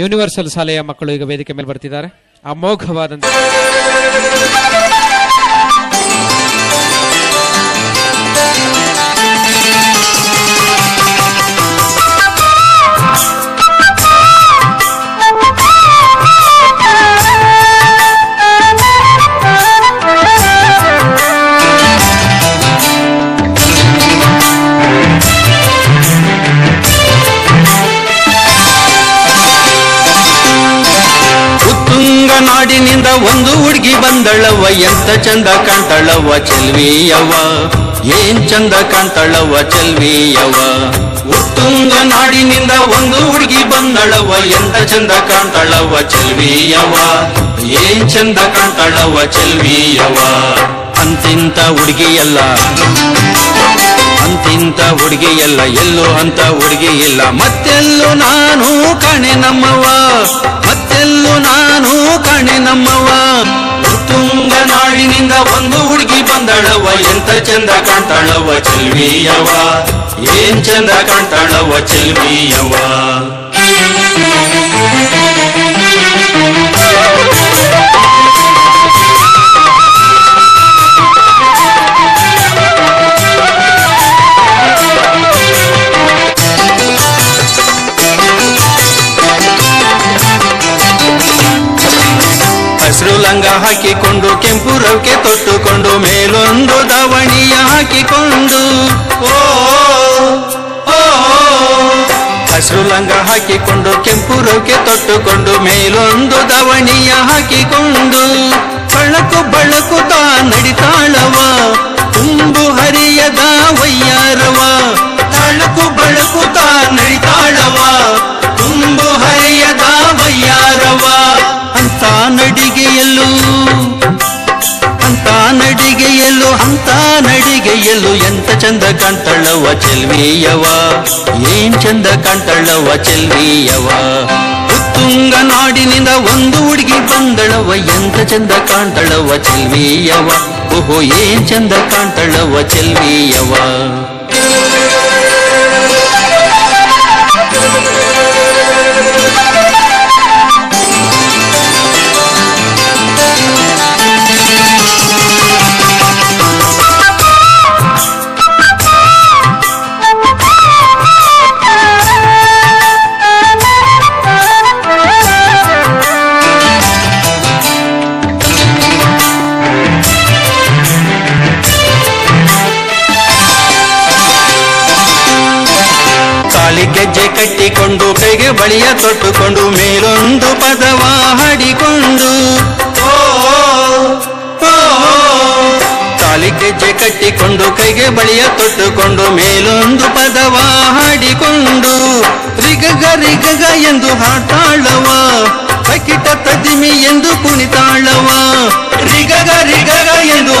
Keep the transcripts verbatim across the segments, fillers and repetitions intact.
Universal ಶಾಲೆಯ ಮಕ್ಕಳು ಈಗ ವೇದಿಕೆ ಮೇಲೆ ಬರ್ತಿದ್ದಾರೆ. ಅಮೋಘವಾದಂತ ನಾಡಿನಿಂದ ಒಂದು ಹುಡುಗಿ ಬಂದಳವ್ವ, ಎಂತ ಚಂದ ಕಾಣ್ತಾಳವ್ವ ಚೆಲ್ವಿಯವ್ವ, ಏನ್ ಚಂದ ಕಾಣ್ತಾಳವ್ವ ಚೆಲ್ವಿಯವ್ವ. ಉತ್ತುಂಗ ನಾಡಿನಿಂದ ಒಂದು ಹುಡುಗಿ ಬಂದಳವ್ವ, ಎಂತ ಚಂದ ಕಾಣ್ತಾಳವ್ವ ಚೆಲ್ವಿಯವ್ವ, ಏನ್ ಚಂದ ಕಾಣ್ತಾಳವ್ವ ಚೆಲ್ವಿಯವ್ವ. ಅಂತಿಂತ ಹುಡುಗಿಯಲ್ಲ ಅಂತಿಂತ ಹುಡುಗಿಯಲ್ಲ, ಎಲ್ಲೋ ಅಂತ ಹುಡುಗಿ ಇಲ್ಲ, ಮತ್ತೆಲ್ಲೂ ನಾನು ಕಾಣೆ ನಮ್ಮವ್ವ, ಮತ್ತೆಲ್ಲೂ ನಾನು ಕಾಣೆ ನಮ್ಮವ್ವ. ಉತ್ತುಂಗ ನಾಡಿನಿಂದ ಒಂದು ಹುಡುಗಿ ಬಂದಳವ್ವ, ಎಂತ ಚಂದ ಕಾಣ್ತಾಳವ್ವ ಚೆಲ್ವಿಯವ್ವ, ಏನ್ ಚಂದ ಕಾಣ್ತಾಳವ್ವ ಚೆಲ್ವಿಯವ್ವ. ಹಸಿರು ಲಂಗ ಹಾಕಿಕೊಂಡು ಕೆಂಪು ರವಿಕೆ ತೊಟ್ಟುಕೊಂಡು ಮೇಲೊಂದು ದಾವಣಿಯ ಹಾಕಿಕೊಂಡು ಓ ಓ. ಹಸಿರು ಲಂಗ ಹಾಕಿಕೊಂಡು ಕೆಂಪು ರವಿಕೆ ತೊಟ್ಟುಕೊಂಡು ಮೇಲೊಂದು ದಾವಣಿಯ ಹಾಕಿಕೊಂಡು ಬಳಕು ಬಳಕುತ್ತಾ ನಡಿತಾಳವ, ತುಂಬು ಹರಿಯದ ವಯ್ಯಾರವ. ಬಳಕು ಬಳಕುತ್ತಾ ನಡಿತಾಳವ, ತುಂಬು ಹರಿಯದ ವಯ್ಯಾರವ. ಅಂತ ನಡಿಗೆಯಲ್ಲೂ ಅಂತ ನಡಿಗೆಯಲ್ಲೂ ಅಂತ ನಡಿಗೆಯಲ್ಲೂ ಎಂತ ಚಂದ ಕಾಣ್ತಾಳವ್ವ ಚೆಲ್ವಿಯವ, ಏನ್ ಚಂದ ಕಾಣ್ತಾಳವ್ವ ಚೆಲ್ವಿಯವ. ಉತ್ತುಂಗ ನಾಡಿನಿಂದ ಒಂದು ಹುಡುಗಿ ಬಂದಳವ್ವ, ಎಂತ ಚಂದ ಕಾಣ್ತಾಳವ್ವ ಚೆಲ್ವಿಯವ, ಓಹೋ ಏನ್ ಚಂದ ಕಾಣ್ತಾಳವ್ವ ಚೆಲ್ವಿಯವ. ಗೆಜ್ಜೆ ಕಟ್ಟಿಕೊಂಡು ಕೈಗೆ ಬಳಿಯ ತೊಟ್ಟುಕೊಂಡು ಮೇಲೊಂದು ಪದವ ಹಾಡಿಕೊಂಡು ಓ ಓ. ತಾಳಿ ಗೆಜ್ಜೆ ಕಟ್ಟಿಕೊಂಡು ಕೈಗೆ ಬಳಿಯ ತೊಟ್ಟುಕೊಂಡು ಮೇಲೊಂದು ಪದವ ಹಾಡಿಕೊಂಡು ರಿಗಗ ರಿಗಗ ಎಂದು ಹಾಡ್ತಾಳವ, ಸಕಿಟ ತದಿಮಿ ಎಂದು ಕುಣಿತಾಳವ. ರಿಗಗ ರಿಗಗ ಎಂದು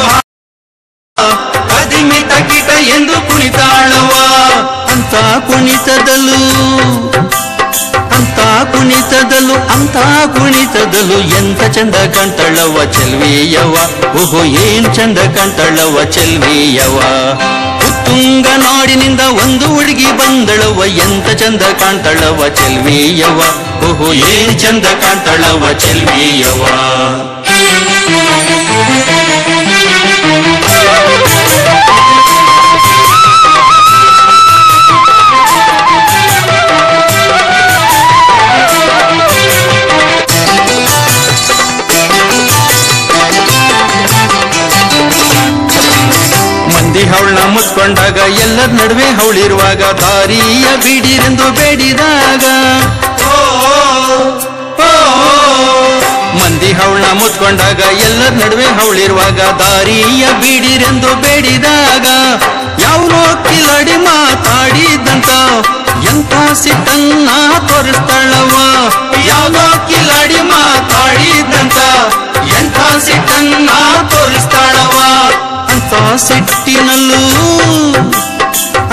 ತದಿಮಿ ತಕಿಟ ಎಂದು ಕುಣಿತಾಳವ. ಅಂತ ಕುಣಿತದಲ್ಲೂ ಅಂತ ಕುಣಿತದಲ್ಲೂ ಅಂತ ಕುಣಿತದಲ್ಲೂ ಎಂತ ಚಂದ ಕಾಣ್ತಾಳವ್ವ ಚೆಲ್ವಿಯವ್ವ, ಓಹೋ ಏನ್ ಚಂದ ಕಾಣ್ತಾಳವ್ವ ಚೆಲ್ವಿಯವ್ವ. ಉತ್ತುಂಗ ನಾಡಿನಿಂದ ಒಂದು ಹುಡುಗಿ ಬಂದಳವ್ವ, ಎಂತ ಚಂದ ಕಾಣ್ತಾಳವ್ವ ಚೆಲ್ವಿಯವ್ವ, ಓಹೋ ಏನ್ ಚಂದ ಕಾಣ್ತಾಳವ್ವ ಚೆಲ್ವಿಯವ್ವ. ಹವಳ ಮುಚ್ಕೊಂಡಾಗ ಎಲ್ಲರ ನಡುವೆ ಹವಳಿರುವಾಗ ದಾರಿಯ ಬಿಡಿರೆಂದು ಬೇಡಿದಾಗ ಓ ಓ. ಮಂದಿ ಹವಳ ಮುಚ್ಕೊಂಡಾಗ ಎಲ್ಲರ ನಡುವೆ ಹವಳಿರುವಾಗ ದಾರಿಯ ಬಿಡಿರೆಂದು ಬೇಡಿದಾಗ ಯಾವನೋ ಕಿಲಾಡಿ ಮಾತಾಡಿದಂತ ಎಂತ ಸಿಟ್ಟನ್ನ ತೋರಿಸ್ತಾಳವ. ಯಾವನೋ ಕಿಲಾಡಿ ಮಾತಾಡಿದಂತ ಎಂತ ಸಿಟ್ಟನ್ನ ತೋರಿಸ್ತಾಳವ. ಅಂತ ಸಿಟ್ಟಿನಲ್ಲೂ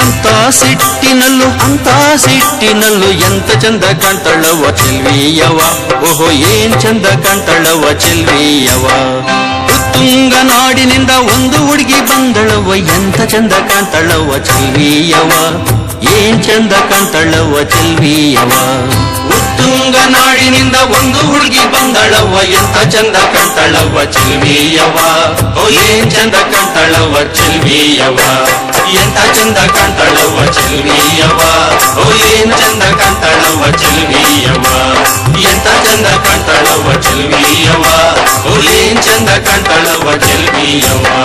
ಅಂತ ಸಿಟ್ಟಿನಲ್ಲೂ ಅಂತ ಸಿಟ್ಟಿನಲ್ಲೂ ಎಂತ ಚಂದ ಕಾಣ್ತಾಳವ್ವ ಚೆಲ್ವಿಯವ, ಓಹೋ ಏನ್ ಚಂದ ಕಾಣ್ತಾಳವ್ವ ಚೆಲ್ವಿಯವ. ಉತ್ತುಂಗ ನಾಡಿನಿಂದ ಒಂದು ಹುಡುಗಿ ಬಂದಳವ್ವ, ಎಂತ ಚಂದ ಕಾಣ್ತಾಳವ್ವ ಚೆಲ್ವಿಯವ, ಏನ್ ಚಂದ ಕಾಣ್ತಾಳವ್ವ ಚೆಲ್ವಿಯವ. ಉತ್ತುಂಗ ನಾಡಿನಿಂದ ಒಂದು ಹುಡುಗಿ ಬಂದಳವ್ವ ಎಂತ ಚಂದ ಕಂತಳವ್ವ ಚೆಲ್ವಿಯವ್ವ ಓ ಏನ್ ಚಂದ ಕಂತಳವ್ವ ಚೆಲ್ವಿಯವ್ವ ಎಂತ ಚಂದ ಕಂತಳವ್ವ ಚೆಲ್ವಿಯವ್ವ ಓ ಏನ್ ಚಂದ ಕಂತಳವ್ವ ಚೆಲ್ವಿಯವ್ವ ಎಂತ ಚಂದ ಕಂತಳವ್ವ ಚೆಲ್ವಿಯವ್ವ ಓ ಏನ್ ಚಂದ ಕಂತಳವ್ವ ಚೆಲ್ವಿಯವ್ವ